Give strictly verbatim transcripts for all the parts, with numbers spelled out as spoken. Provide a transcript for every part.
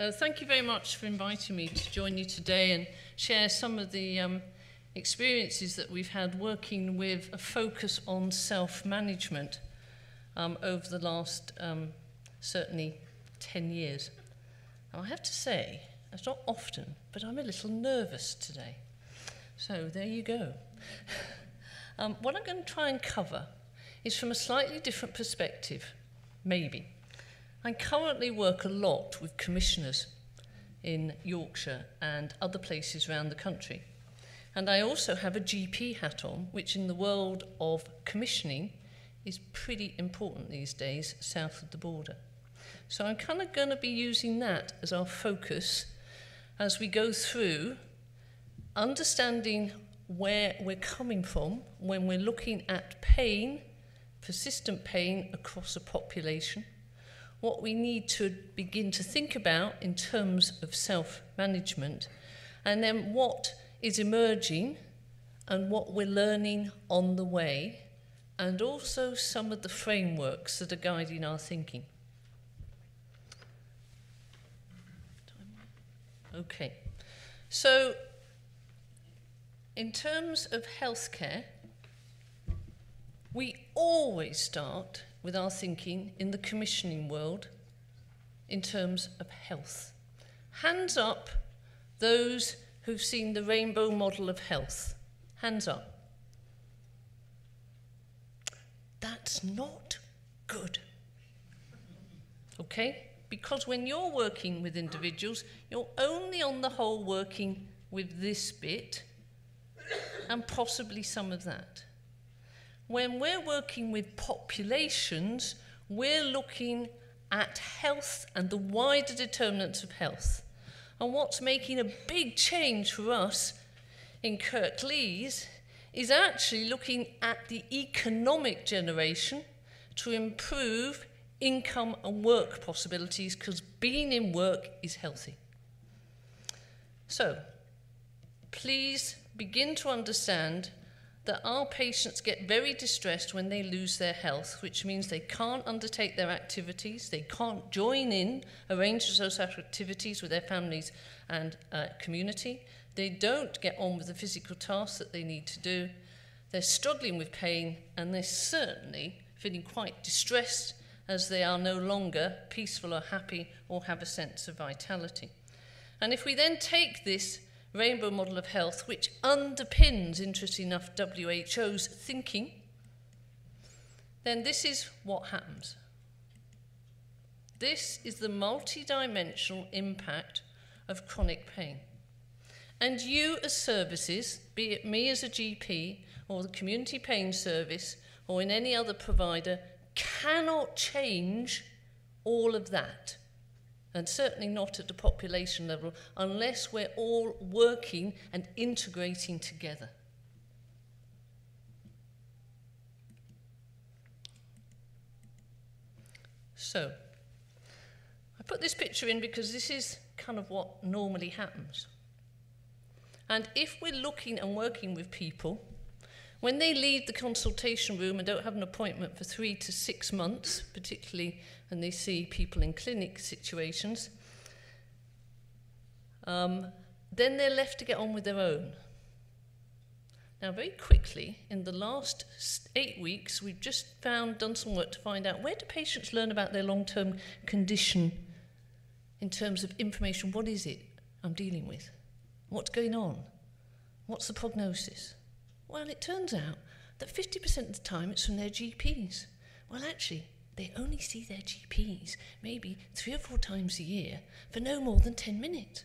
Uh, thank you very much for inviting me to join you today and share some of the um, experiences that we've had working with a focus on self-management um, over the last um, certainly ten years. Now, I have to say, it's not often, but I'm a little nervous today. So there you go. um, what I'm going to try and cover is from a slightly different perspective, maybe. I currently work a lot with commissioners in Yorkshire and other places around the country. And I also have a G P hat on, which in the world of commissioning is pretty important these days south of the border. So I'm kind of going to be using that as our focus as we go through understanding where we're coming from when we're looking at pain, persistent pain across a population, what we need to begin to think about in terms of self-management, and then what is emerging and what we're learning on the way, and also some of the frameworks that are guiding our thinking. Okay, so in terms of healthcare, we always start with our thinking in the commissioning world in terms of health. Hands up those who've seen the rainbow model of health. Hands up. That's not good. Okay? Because when you're working with individuals, you're only on the whole working with this bit and possibly some of that. When we're working with populations, we're looking at health and the wider determinants of health. And what's making a big change for us in Kirklees is actually looking at the economic generation to improve income and work possibilities, because being in work is healthy. So, please begin to understand that our patients get very distressed when they lose their health, which means they can't undertake their activities, they can't join in a range of social activities with their families and uh, community, they don't get on with the physical tasks that they need to do, they're struggling with pain, and they're certainly feeling quite distressed as they are no longer peaceful or happy or have a sense of vitality. And if we then take this rainbow model of health, which underpins, interestingly enough, W H O's thinking, then this is what happens. This is the multidimensional impact of chronic pain. And you as services, be it me as a G P or the community pain service or in any other provider, cannot change all of that, and certainly not at the population level, unless we're all working and integrating together. So, I put this picture in because this is kind of what normally happens. And if we're looking and working with people, when they leave the consultation room and don't have an appointment for three to six months, particularly when they see people in clinic situations, um, then they're left to get on with their own. Now, very quickly, in the last eight weeks, we've just found, done some work to find out where do patients learn about their long-term condition in terms of information. What is it I'm dealing with? What's going on? What's the prognosis? Well, it turns out that fifty percent of the time it's from their G Ps. Well, actually, they only see their G Ps maybe three or four times a year for no more than ten minutes.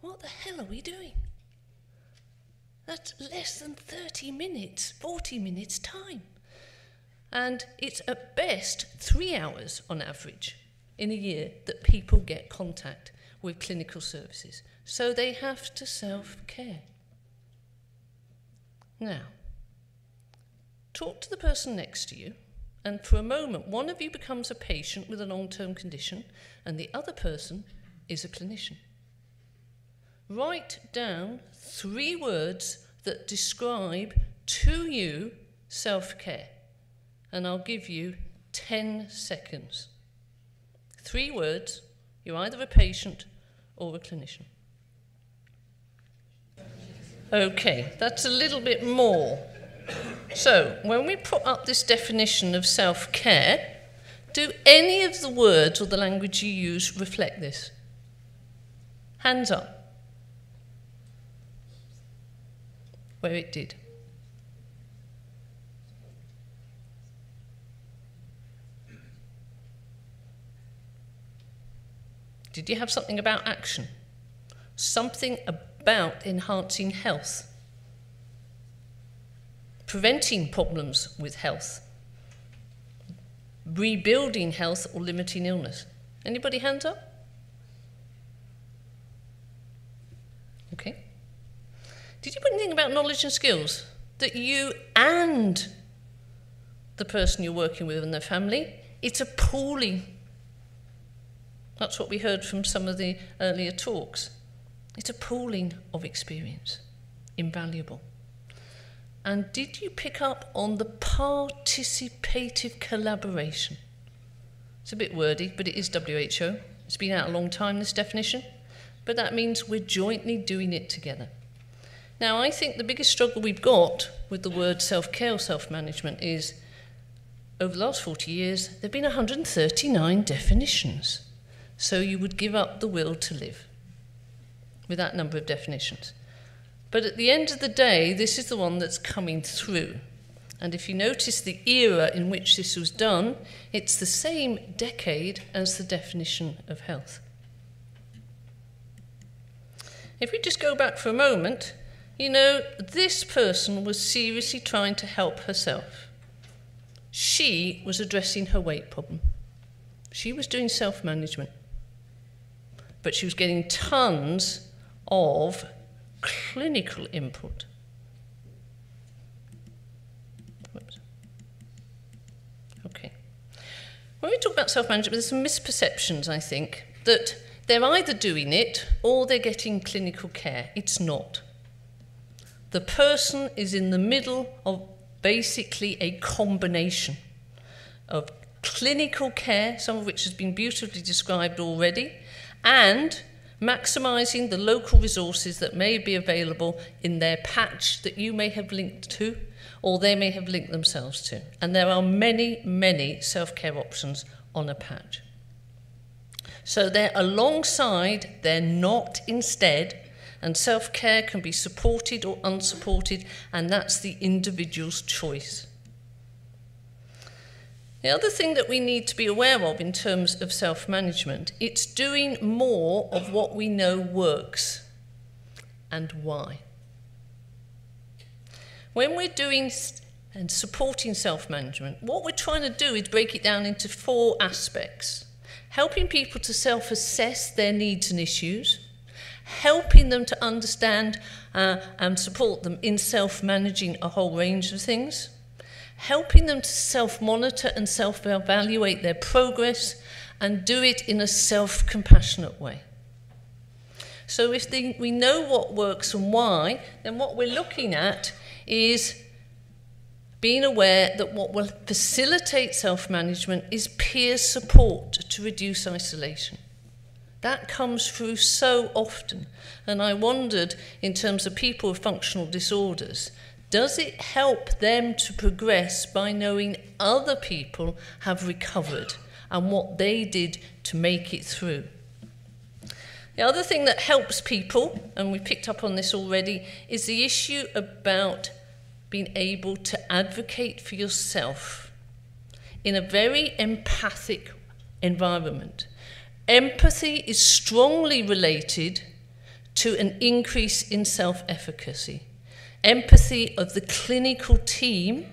What the hell are we doing? That's less than thirty minutes, forty minutes time. And it's at best three hours on average in a year that people get contact with clinical services. So they have to self-care. Now, talk to the person next to you, and for a moment, one of you becomes a patient with a long-term condition, and the other person is a clinician. Write down three words that describe to you self-care, and I'll give you ten seconds. Three words, You're either a patient or a clinician. Okay, that's a little bit more. So, when we put up this definition of self-care, do any of the words or the language you use reflect this? Hands up. Where it did. Did you have something about action? Something about enhancing health? Preventing problems with health? Rebuilding health or limiting illness? Anybody hands up? Okay. Did you put anything about knowledge and skills that you and the person you're working with and their family, it's a pooling. That's what we heard from some of the earlier talks. It's a pooling of experience, invaluable. And did you pick up on the participative collaboration? It's a bit wordy, but it is W H O. It's been out a long time, this definition. But that means we're jointly doing it together. Now, I think the biggest struggle we've got with the word self-care or self-management is, over the last forty years, there have been one hundred thirty-nine definitions. So you would give up the will to live with that number of definitions. But at the end of the day, this is the one that's coming through. And if you notice the era in which this was done, it's the same decade as the definition of health. If we just go back for a moment, you know, this person was seriously trying to help herself. She was addressing her weight problem. She was doing self-management. But she was getting tons of clinical input. Whoops. Okay. When we talk about self-management, there's some misperceptions, I think, that they're either doing it or they're getting clinical care. It's not. The person is in the middle of basically a combination of clinical care, some of which has been beautifully described already, and maximising the local resources that may be available in their patch that you may have linked to or they may have linked themselves to. And there are many, many self-care options on a patch. So they're alongside, they're not instead, and self-care can be supported or unsupported, and that's the individual's choice. The other thing that we need to be aware of in terms of self-management, it's doing more of what we know works and why. When we're doing and supporting self-management, what we're trying to do is break it down into four aspects. Helping people to self-assess their needs and issues, helping them to understand uh, and support them in self-managing a whole range of things, helping them to self-monitor and self-evaluate their progress and do it in a self-compassionate way. So if they, we know what works and why, then what we're looking at is being aware that what will facilitate self-management is peer support to reduce isolation. That comes through so often. And I wondered, in terms of people with functional disorders, does it help them to progress by knowing other people have recovered and what they did to make it through? The other thing that helps people, and we picked up on this already, is the issue about being able to advocate for yourself in a very empathic environment. Empathy is strongly related to an increase in self-efficacy. Empathy of the clinical team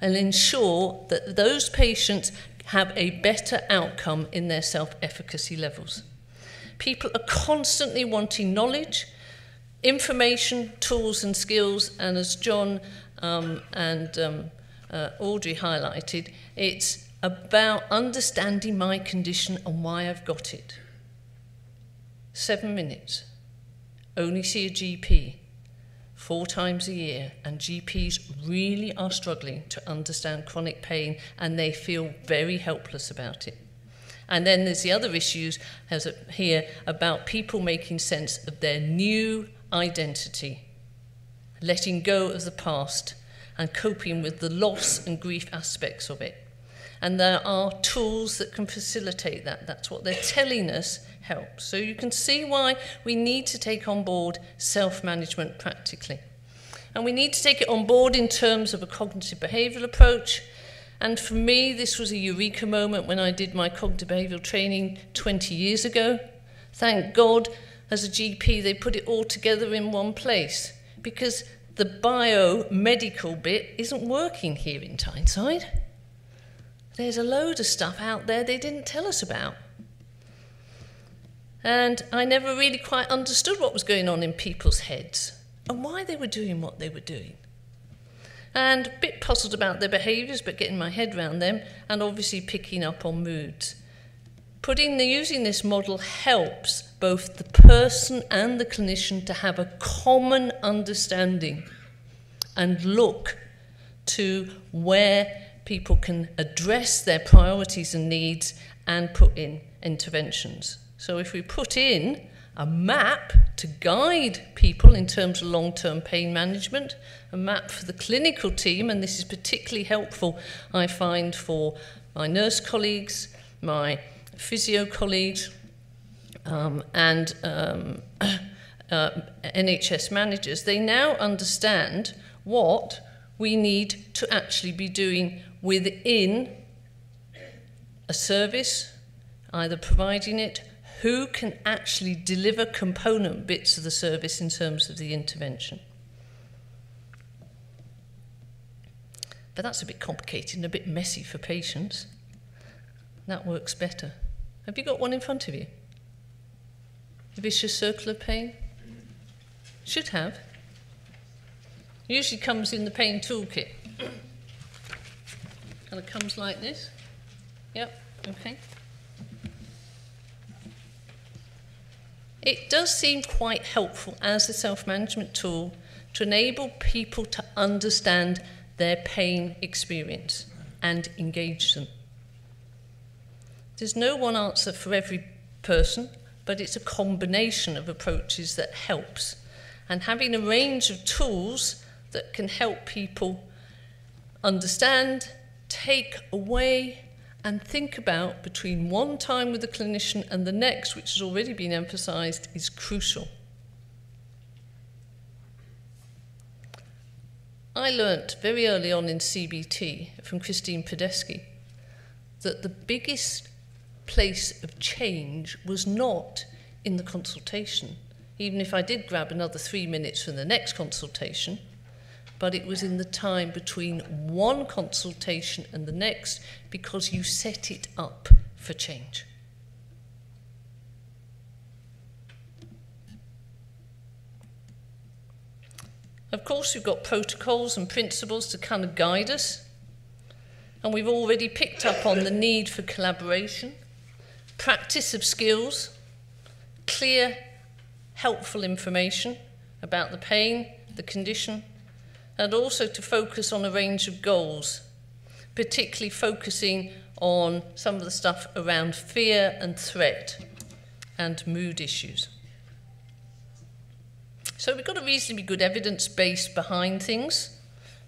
will ensure that those patients have a better outcome in their self-efficacy levels. People are constantly wanting knowledge, information, tools and skills, and as John um, and um, uh, Audrey highlighted, it's about understanding my condition and why I've got it. Seven minutes. Only see a G P four times a year, and G Ps really are struggling to understand chronic pain, and they feel very helpless about it. And then there's the other issues here about people making sense of their new identity, letting go of the past and coping with the loss and grief aspects of it. And there are tools that can facilitate that. That's what they're telling us helps. So you can see why we need to take on board self-management practically. And we need to take it on board in terms of a cognitive behavioural approach. And for me, this was a eureka moment when I did my cognitive behavioural training twenty years ago. Thank God, as a G P, they put it all together in one place, because the biomedical bit isn't working here in Tyneside. There's a load of stuff out there they didn't tell us about. And I never really quite understood what was going on in people's heads and why they were doing what they were doing. And a bit puzzled about their behaviours, but getting my head around them, and obviously picking up on moods. Putting the, using this model helps both the person and the clinician to have a common understanding and look to where people can address their priorities and needs and put in interventions. So if we put in a map to guide people in terms of long-term pain management, a map for the clinical team, and this is particularly helpful, I find, for my nurse colleagues, my physio colleagues, um, and um, uh, N H S managers, they now understand what we need to actually be doing within a service, either providing it, who can actually deliver component bits of the service in terms of the intervention. But that's a bit complicated and a bit messy for patients. That works better. Have you got one in front of you? The vicious circle of pain? Should have. Usually comes in the pain toolkit. And it comes like this. Yep, okay. It does seem quite helpful as a self-management tool to enable people to understand their pain experience and engage them. There's no one answer for every person, but it's a combination of approaches that helps. And having a range of tools that can help people understand, take away, and think about between one time with the clinician and the next, which has already been emphasised, is crucial. I learnt very early on in C B T from Christine Padesky that the biggest place of change was not in the consultation, even if I did grab another three minutes from the next consultation, but it was in the time between one consultation and the next, because you set it up for change. Of course, we've got protocols and principles to kind of guide us, and we've already picked up on the need for collaboration, practice of skills, clear, helpful information about the pain, the condition, and also to focus on a range of goals, particularly focusing on some of the stuff around fear and threat and mood issues. So we've got a reasonably good evidence base behind things.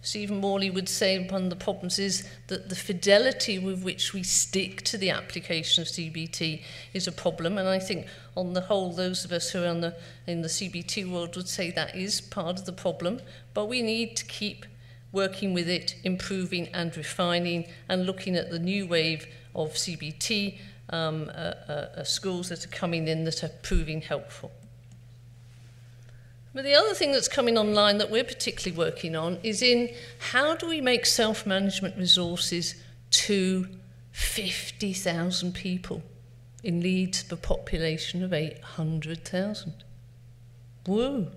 Stephen Morley would say one of the problems is that the fidelity with which we stick to the application of C B T is a problem, and I think on the whole those of us who are on the, in the C B T world would say that is part of the problem, but we need to keep working with it, improving and refining, and looking at the new wave of C B T um, uh, uh, schools that are coming in that are proving helpful. But the other thing that's coming online that we're particularly working on is in how do we make self-management resources to fifty thousand people in Leeds, the population of eight hundred thousand. Woo!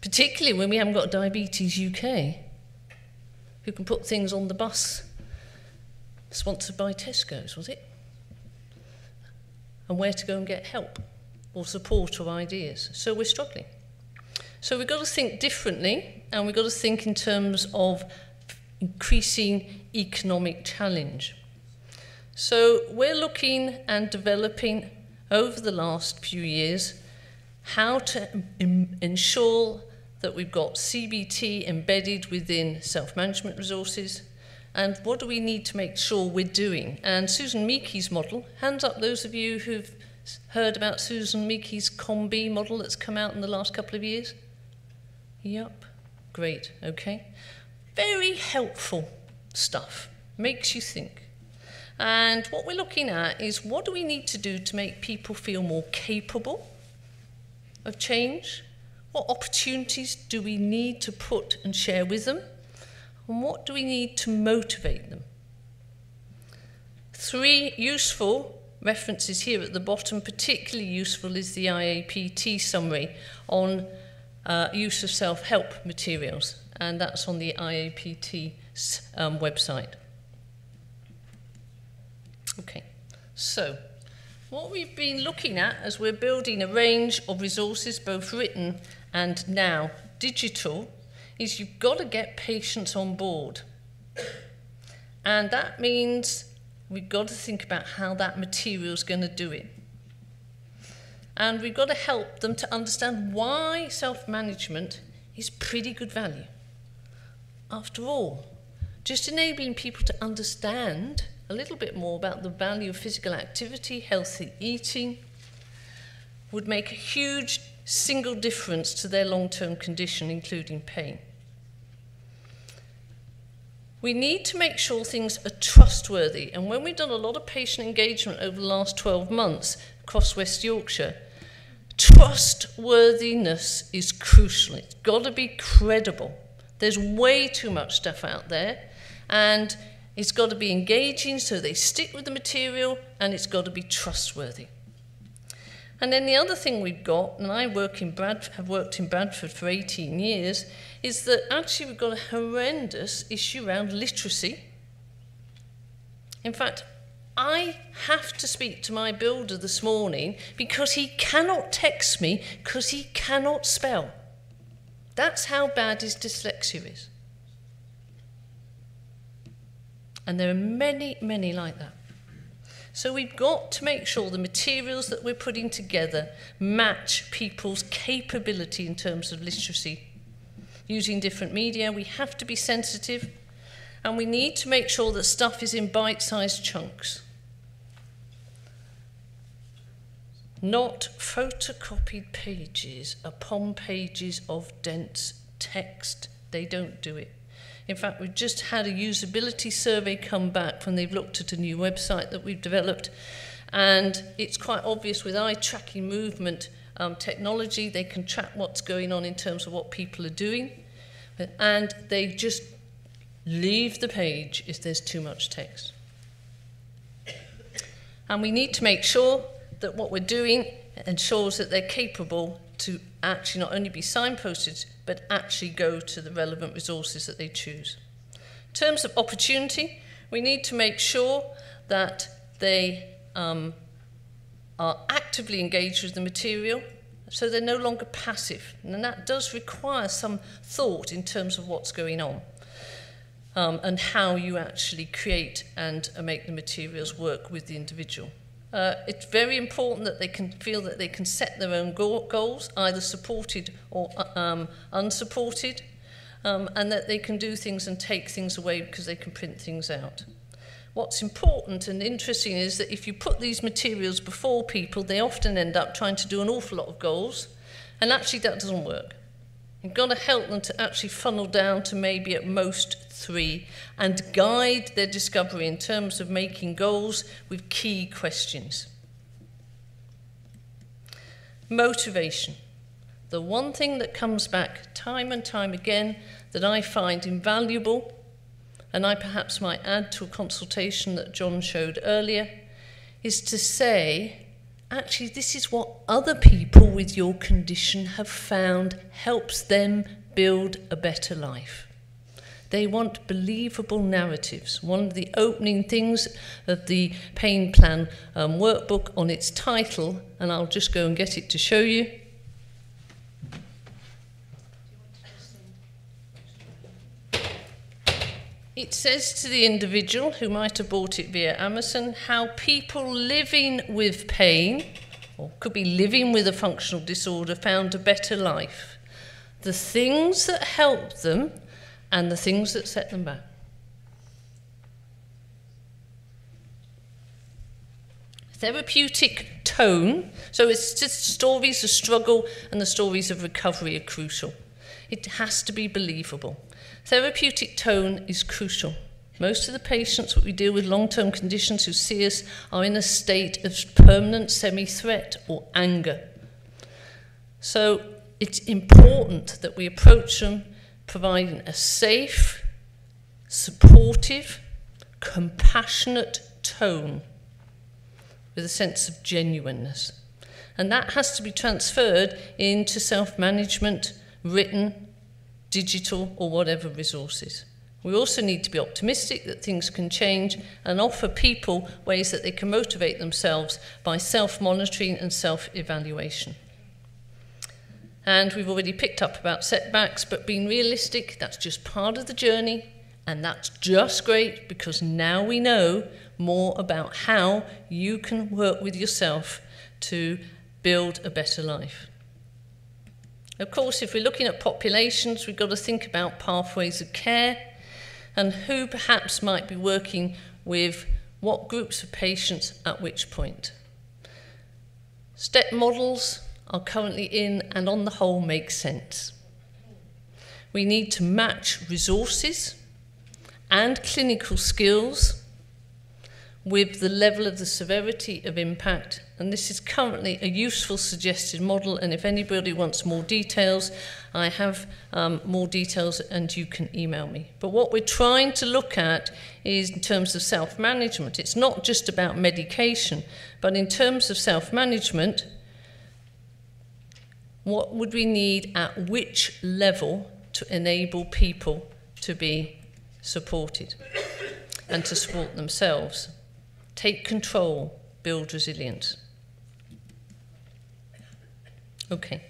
Particularly when we haven't got Diabetes U K, who can put things on the bus, sponsored by Tesco's, was it? And where to go and get help, or support or ideas. So we're struggling. So we've got to think differently, and we've got to think in terms of increasing economic challenge. So we're looking and developing over the last few years how to ensure that we've got C B T embedded within self-management resources, and what do we need to make sure we're doing. And Susan Meekie's model, hands up those of you who've heard about Susan Meekie's ComB model that's come out in the last couple of years? Yep, great, okay. Very helpful stuff, makes you think. And what we're looking at is what do we need to do to make people feel more capable of change? What opportunities do we need to put and share with them? And what do we need to motivate them? Three useful references here at the bottom. Particularly useful is the I A P T summary on uh, use of self-help materials, and that's on the I A P T um, website. Okay, so what we've been looking at as we're building a range of resources, both written and now digital, is you've got to get patients on board. And that means we've got to think about how that material's going to do it. And we've got to help them to understand why self-management is pretty good value. After all, just enabling people to understand a little bit more about the value of physical activity, healthy eating, would make a huge single difference to their long-term condition, including pain. We need to make sure things are trustworthy, and when we've done a lot of patient engagement over the last twelve months across West Yorkshire, trustworthiness is crucial. It's got to be credible. There's way too much stuff out there, and it's got to be engaging so they stick with the material, and it's got to be trustworthy. And then the other thing we've got, and I work in Bradford, have worked in Bradford for eighteen years, is that actually we've got a horrendous issue around literacy. In fact, I have to speak to my builder this morning because he cannot text me because he cannot spell. That's how bad his dyslexia is. And there are many, many like that. So we've got to make sure the materials that we're putting together match people's capability in terms of literacy. Using different media, we have to be sensitive, and we need to make sure that stuff is in bite-sized chunks. Not photocopied pages upon pages of dense text. They don't do it. In fact, we've just had a usability survey come back when they've looked at a new website that we've developed, and it's quite obvious with eye-tracking movement um, technology, they can track what's going on in terms of what people are doing, and they just leave the page if there's too much text. And we need to make sure that what we're doing ensures that they're capable to actually not only be signposted, but actually go to the relevant resources that they choose. In terms of opportunity, we need to make sure that they um, are actively engaged with the material, so they're no longer passive. And that does require some thought in terms of what's going on um, and how you actually create and make the materials work with the individual. Uh, it's very important that they can feel that they can set their own go goals, either supported or um, unsupported, um, and that they can do things and take things away because they can print things out. What's important and interesting is that if you put these materials before people, they often end up trying to do an awful lot of goals, and actually that doesn't work. You've got to help them to actually funnel down to maybe at most three and guide their discovery in terms of making goals with key questions. Motivation. The one thing that comes back time and time again that I find invaluable, and I perhaps might add to a consultation that John showed earlier, is to say, actually, this is what other people with your condition have found helps them build a better life. They want believable narratives. One of the opening things of the Pain Plan um, workbook on its title, and I'll just go and get it to show you. It says to the individual who might have bought it via Amazon how people living with pain, or could be living with a functional disorder, found a better life. The things that helped them and the things that set them back. Therapeutic tone, so it's just stories of struggle and the stories of recovery are crucial. It has to be believable. Therapeutic tone is crucial. Most of the patients that we deal with, long-term conditions, who see us are in a state of permanent semi-threat or anger. So it's important that we approach them providing a safe, supportive, compassionate tone with a sense of genuineness. And that has to be transferred into self-management, written, digital, or whatever resources. We also need to be optimistic that things can change and offer people ways that they can motivate themselves by self-monitoring and self-evaluation. And we've already picked up about setbacks, but being realistic, that's just part of the journey, and that's just great because now we know more about how you can work with yourself to build a better life. Of course, if we're looking at populations, we've got to think about pathways of care and who perhaps might be working with what groups of patients at which point. Step models are currently in and on the whole make sense. We need to match resources and clinical skills with the level of the severity of impact, and this is currently a useful suggested model, and if anybody wants more details, I have um, more details and you can email me. But what we're trying to look at is in terms of self-management. It's not just about medication, but in terms of self-management, what would we need at which level to enable people to be supported and to support themselves? Take control, build resilience. Okay,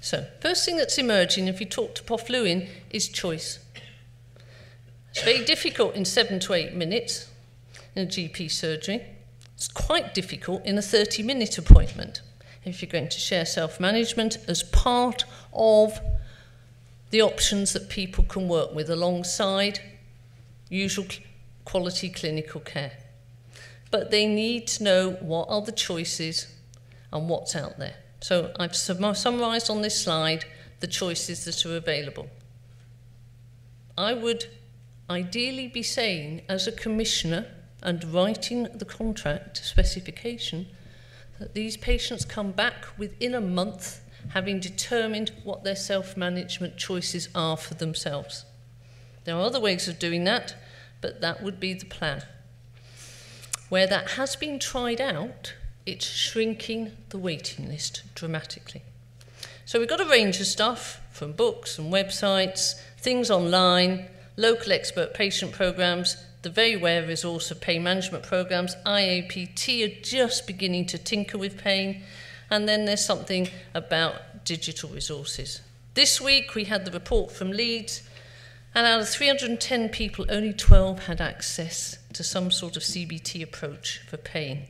so first thing that's emerging, if you talk to Prof Lewin, is choice. It's very difficult in seven to eight minutes in a G P surgery. It's quite difficult in a thirty minute appointment if you're going to share self-management as part of the options that people can work with alongside usual quality clinical care. But they need to know what are the choices and what's out there. So I've summarised on this slide the choices that are available. I would ideally be saying, as a commissioner and writing the contract specification, that these patients come back within a month having determined what their self-management choices are for themselves. There are other ways of doing that, but that would be the plan. Where that has been tried out, it's shrinking the waiting list dramatically. So we've got a range of stuff, from books and websites, things online, local expert patient programs, the very rare resource of pain management programs. I A P T are just beginning to tinker with pain. And then there's something about digital resources. This week we had the report from Leeds, and out of three hundred and ten people, only twelve had access to some sort of C B T approach for pain.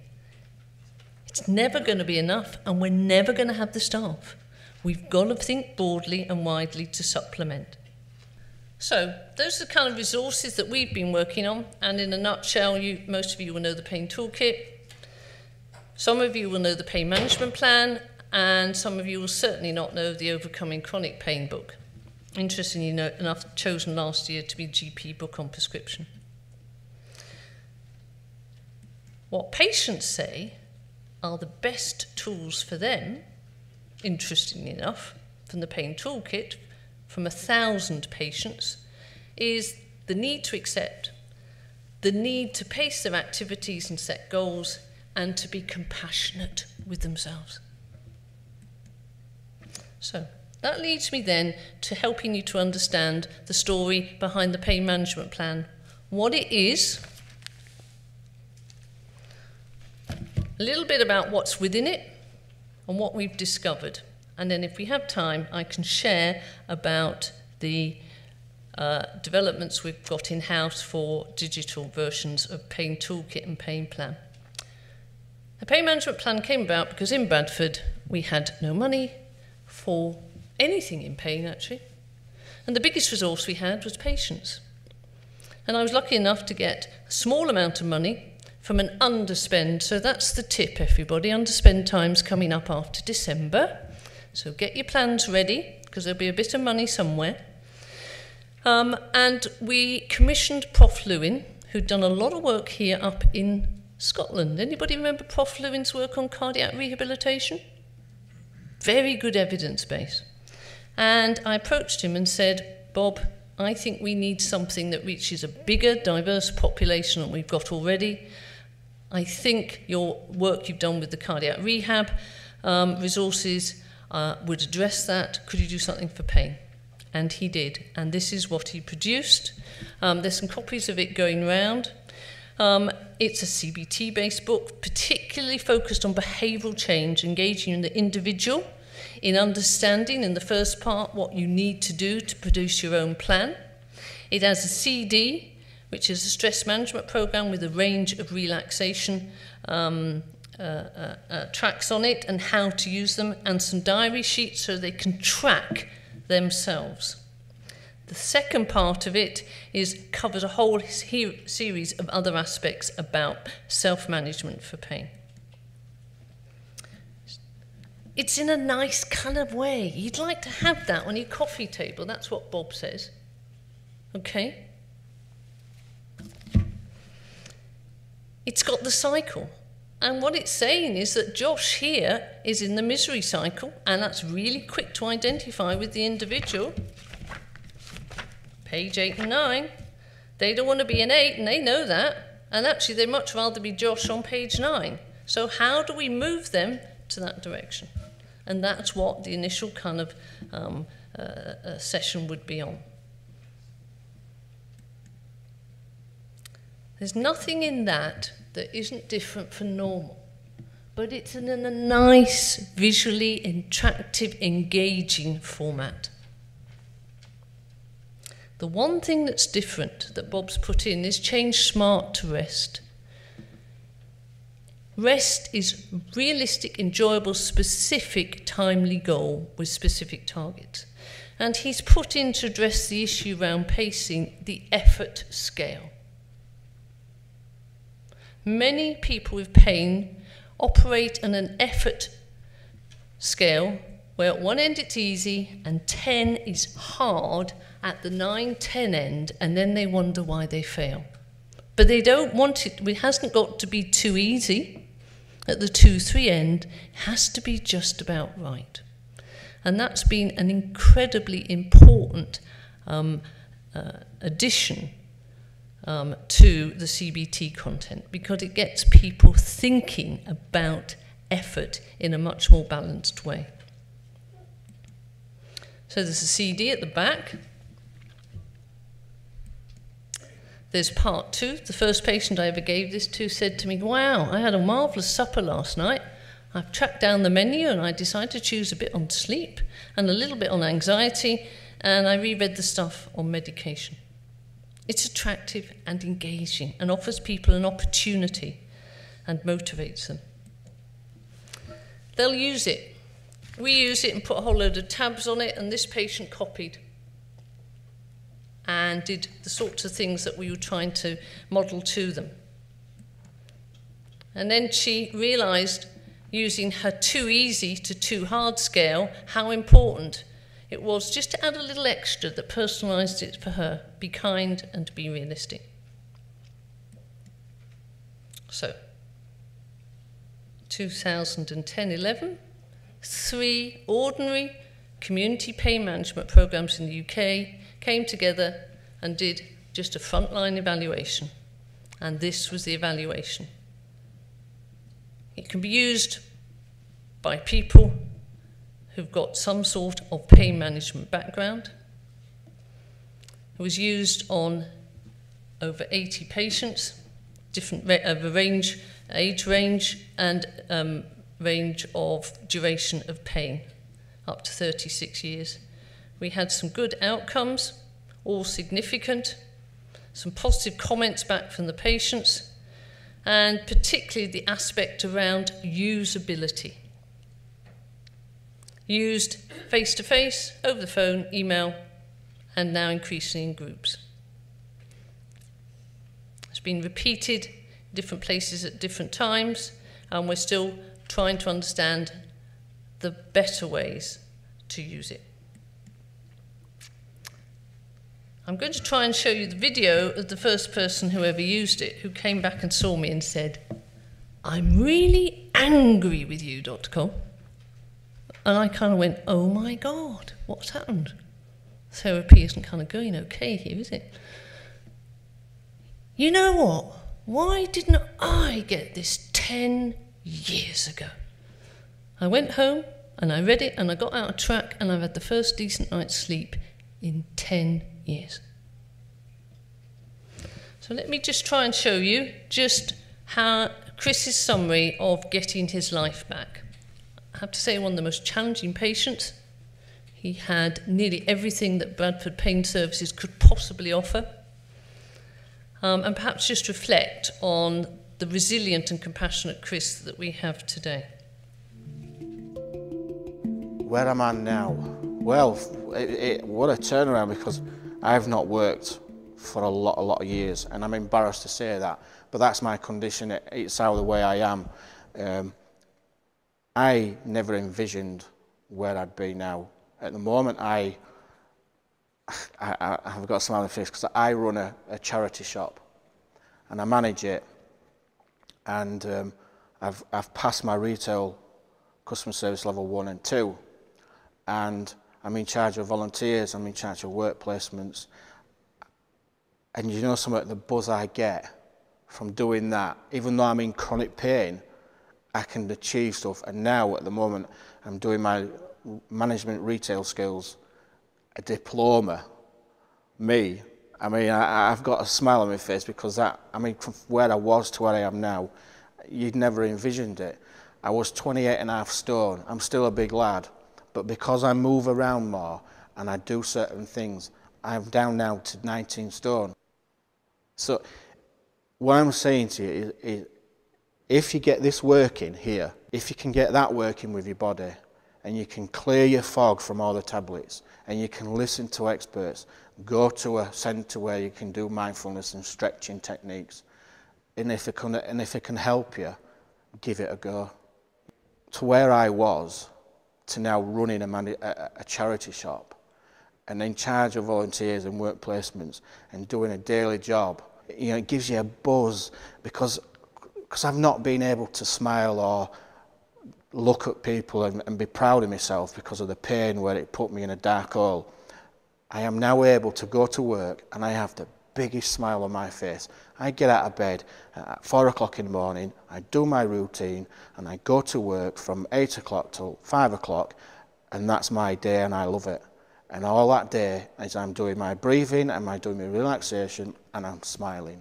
It's never going to be enough, and we're never going to have the staff. We've got to think broadly and widely to supplement. So those are the kind of resources that we've been working on, and in a nutshell, you, most of you will know the pain toolkit. Some of you will know the pain management plan, and some of you will certainly not know the Overcoming Chronic Pain book. Interestingly enough, chosen last year to be G P book on prescription. What patients say are the best tools for them, interestingly enough, from the pain toolkit, from a thousand patients, is the need to accept, the need to pace their activities and set goals, and to be compassionate with themselves. So that leads me then to helping you to understand the story behind the pain management plan, what it is, a little bit about what's within it and what we've discovered. And then if we have time, I can share about the uh, developments we've got in-house for digital versions of Pain Toolkit and Pain Plan. The pain management plan came about because in Bradford we had no money for anything in pain, actually. And the biggest resource we had was patients. And I was lucky enough to get a small amount of money from an underspend. So that's the tip, everybody. Underspend time's coming up after December. So get your plans ready, because there'll be a bit of money somewhere. Um, and we commissioned Prof Lewin, who'd done a lot of work here up in Scotland. Anybody remember Prof Lewin's work on cardiac rehabilitation? Very good evidence base. And I approached him and said, Bob, I think we need something that reaches a bigger, diverse population than we've got already. I think your work you've done with the cardiac rehab um, resources uh, would address that. Could you do something for pain? And he did. And this is what he produced. Um, there's some copies of it going round. Um, it's a C B T-based book, particularly focused on behavioural change, engaging in the individual, in understanding, in the first part, what you need to do to produce your own plan. It has a C D, which is a stress management program with a range of relaxation um, uh, uh, uh, tracks on it and how to use them, and some diary sheets so they can track themselves. The second part of it is covers a whole series of other aspects about self-management for pain. It's in a nice kind of way. You'd like to have that on your coffee table. That's what Bob says. Okay? It's got the cycle. And what it's saying is that Josh here is in the misery cycle, and that's really quick to identify with the individual. Page eight and nine. They don't want to be an eight, and they know that. And actually, they'd much rather be Josh on page nine. So how do we move them to that direction? And that's what the initial kind of um, uh, uh, session would be on. There's nothing in that that isn't different from normal, but it's in a nice, visually attractive, engaging format. The one thing that's different that Bob's put in is change smart to rest. Rest is realistic, enjoyable, specific, timely goal with specific targets. And he's put in to address the issue around pacing, the effort scale. Many people with pain operate on an effort scale where at one end it's easy and ten is hard at the nine ten end, and then they wonder why they fail. But they don't want it, it hasn't got to be too easy at the two three end, it has to be just about right. And that's been an incredibly important um, uh, addition um, to the C B T content, because it gets people thinking about effort in a much more balanced way. So there's a C D at the back. There's part two. The first patient I ever gave this to said to me, wow, I had a marvellous supper last night. I've tracked down the menu and I decided to choose a bit on sleep and a little bit on anxiety, and I reread the stuff on medication. It's attractive and engaging and offers people an opportunity and motivates them. They'll use it. We use it and put a whole load of tabs on it, and this patient copied and did the sorts of things that we were trying to model to them. And then she realised, using her too easy to too hard scale, how important it was just to add a little extra that personalised it for her. Be kind and be realistic. So, two thousand ten eleven, three ordinary community pain management programmes in the U K came together and did just a frontline evaluation. And this was the evaluation. It can be used by people who've got some sort of pain management background. It was used on over eighty patients, different of a range, age range, and um, range of duration of pain, up to thirty-six years. We had some good outcomes. all significant, some positive comments back from the patients, and particularly the aspect around usability. Used face-to-face, over the phone, email, and now increasingly in groups. It's been repeated in different places at different times, and we're still trying to understand the better ways to use it. I'm going to try and show you the video of the first person who ever used it, who came back and saw me and said, "I'm really angry with you, Doctor Cole." And I kind of went, "Oh my God, what's happened? Therapy isn't kind of going okay here, is it? You know what? Why didn't I get this ten years ago?" I went home and I read it and I got out of track and I've had the first decent night's sleep in ten years. So let me just try and show you just how Chris's summary of getting his life back. I have to say, one of the most challenging patients. He had nearly everything that Bradford Pain Services could possibly offer. Um, and perhaps just reflect on the resilient and compassionate Chris that we have today. Where am I now? Well, it, it, what a turnaround, because I've not worked for a lot, a lot of years, and I'm embarrassed to say that, but that's my condition. It, it's how the way I am. Um, I never envisioned where I'd be now. At the moment, I, I, I have got a smile on my face because I run a, a charity shop and I manage it. And um, I've, I've passed my retail customer service level one and two. And I'm in charge of volunteers, I'm in charge of work placements. And you know something, the buzz I get from doing that, even though I'm in chronic pain, I can achieve stuff. And now at the moment, I'm doing my management retail skills, a diploma. Me, I mean, I, I've got a smile on my face because that, I mean, from where I was to where I am now, you'd never envisioned it. I was twenty-eight and a half stone. I'm still a big lad, but because I move around more and I do certain things, I'm down now to nineteen stone. So what I'm saying to you is, is if you get this working here, if you can get that working with your body, and you can clear your fog from all the tablets, and you can listen to experts, go to a centre where you can do mindfulness and stretching techniques, and if it can, and if it can help you, give it a go. To where I was, to now running a, a, a charity shop, and in charge of volunteers and work placements, and doing a daily job, you know, it gives you a buzz, because, because I've not been able to smile or look at people and, and be proud of myself because of the pain where it put me in a dark hole. I am now able to go to work and I have the biggest smile on my face. I get out of bed at four o'clock in the morning, I do my routine and I go to work from eight o'clock till five o'clock and that's my day and I love it. And all that day is I'm doing my breathing and I'm doing my relaxation and I'm smiling.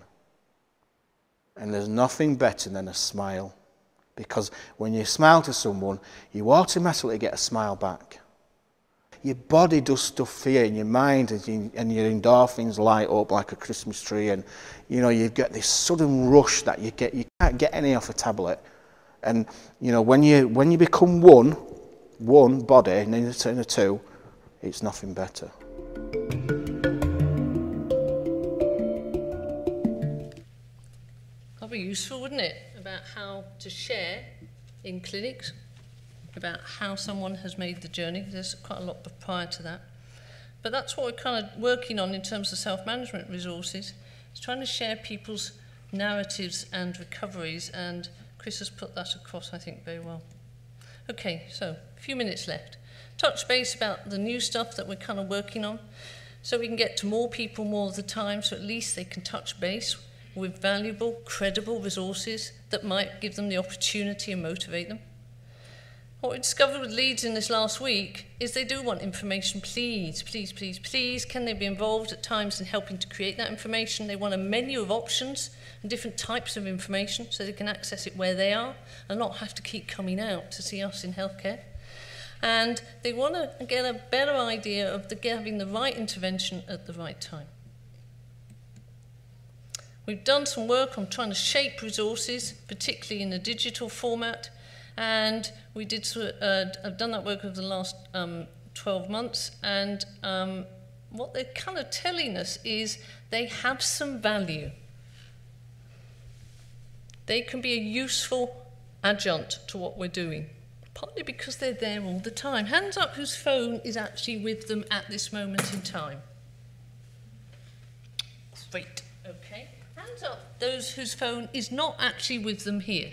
And there's nothing better than a smile. Because when you smile to someone, you automatically get a smile back. Your body does stuff for you, and your mind, and, you, and your endorphins light up like a Christmas tree, and you know you get this sudden rush that you get. You can't get any off a tablet. And you know when you when you become one, one body, and then you turn to two, it's nothing better. That'd be useful, wouldn't it? About how to share in clinics, about how someone has made the journey. There's quite a lot prior to that. But that's what we're kind of working on in terms of self-management resources, is trying to share people's narratives and recoveries, and Chris has put that across, I think, very well. Okay, so a few minutes left. Touch base about the new stuff that we're kind of working on, so we can get to more people more of the time, so at least they can touch base with valuable, credible resources that might give them the opportunity and motivate them. What we discovered with Leeds in this last week is they do want information. Please, please, please, please, can they be involved at times in helping to create that information? They want a menu of options and different types of information so they can access it where they are and not have to keep coming out to see us in healthcare. and they want to get a better idea of the, having the right intervention at the right time. We've done some work on trying to shape resources, particularly in a digital format, and we did, uh, I've done that work over the last um, twelve months, and um, what they're kind of telling us is they have some value. They can be a useful adjunct to what we're doing, partly because they're there all the time. Hands up whose phone is actually with them at this moment in time. Great, okay. Hands up those whose phone is not actually with them here.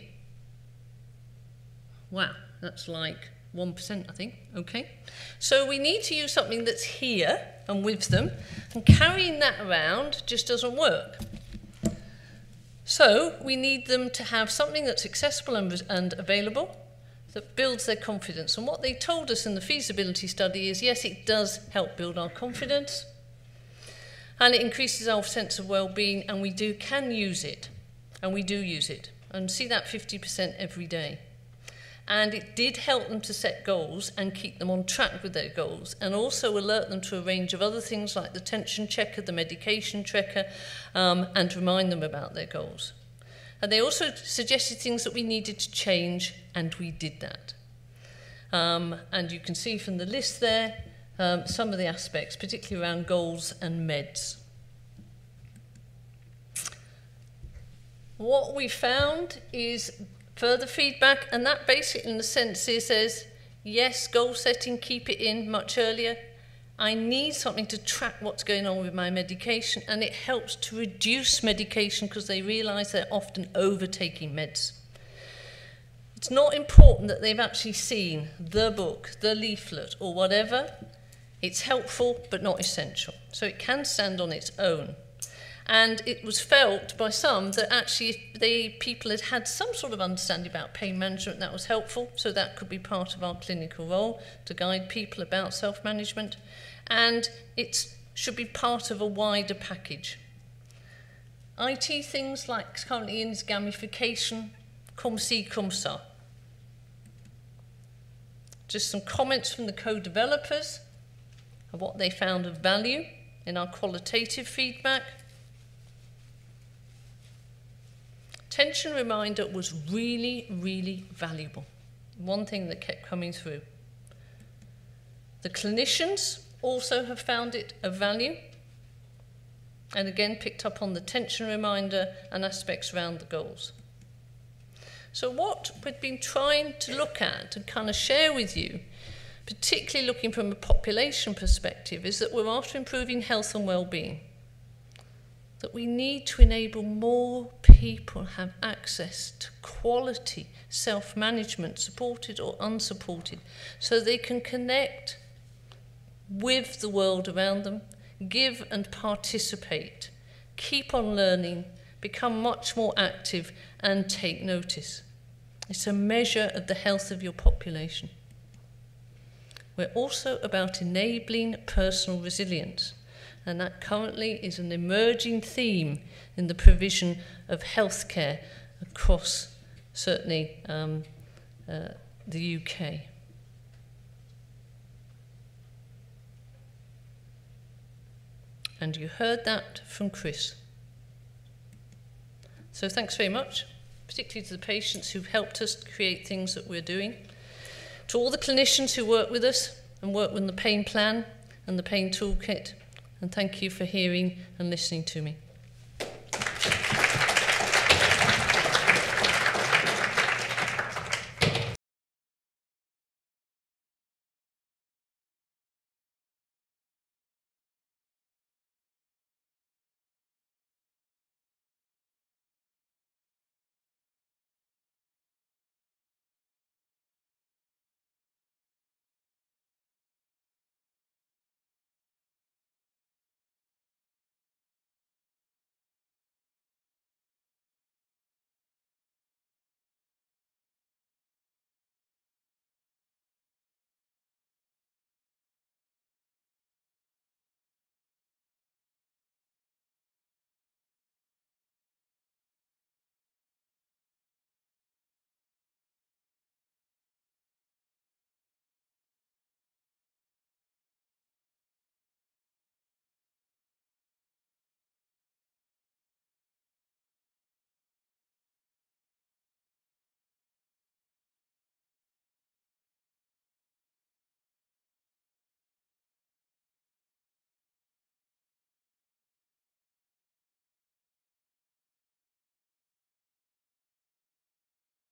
Wow, that's like one percent, I think, okay. So we need to use something that's here and with them, and carrying that around just doesn't work. So we need them to have something that's accessible and, and available that builds their confidence. And what they told us in the feasibility study is, yes, it does help build our confidence, and it increases our sense of well-being, and we do can use it, and we do use it, and see that fifty percent every day. And it did help them to set goals and keep them on track with their goals, and also alert them to a range of other things like the tension checker, the medication tracker, um, and remind them about their goals. And they also suggested things that we needed to change, and we did that. Um, and you can see from the list there um, some of the aspects, particularly around goals and meds. What we found is further feedback, and that basically in the sense is says, yes, goal setting, keep it in much earlier. I need something to track what's going on with my medication, and it helps to reduce medication because they realise they're often overtaking meds. It's not important that they've actually seen the book, the leaflet, or whatever. It's helpful but not essential. So it can stand on its own. And it was felt by some that actually the people had had some sort of understanding about pain management that was helpful, so that could be part of our clinical role to guide people about self-management. And it should be part of a wider package. I T things like currently in is gamification, cum si, cum sa. Just some comments from the co-developers of what they found of value in our qualitative feedback. Tension reminder was really, really valuable. One thing that kept coming through. The clinicians also have found it of value, and again picked up on the tension reminder and aspects around the goals. So what we've been trying to look at and kind of share with you, particularly looking from a population perspective, is that we're after improving health and well-being. That we need to enable more people have access to quality self-management, supported or unsupported, so they can connect with the world around them, give and participate, keep on learning, become much more active and take notice. It's a measure of the health of your population. We're also about enabling personal resilience. And that currently is an emerging theme in the provision of healthcare across, certainly, um, uh, the U K. And you heard that from Chris. So thanks very much, particularly to the patients who've helped us create things that we're doing, to all the clinicians who work with us and work with the pain plan and the pain toolkit. And thank you for hearing and listening to me.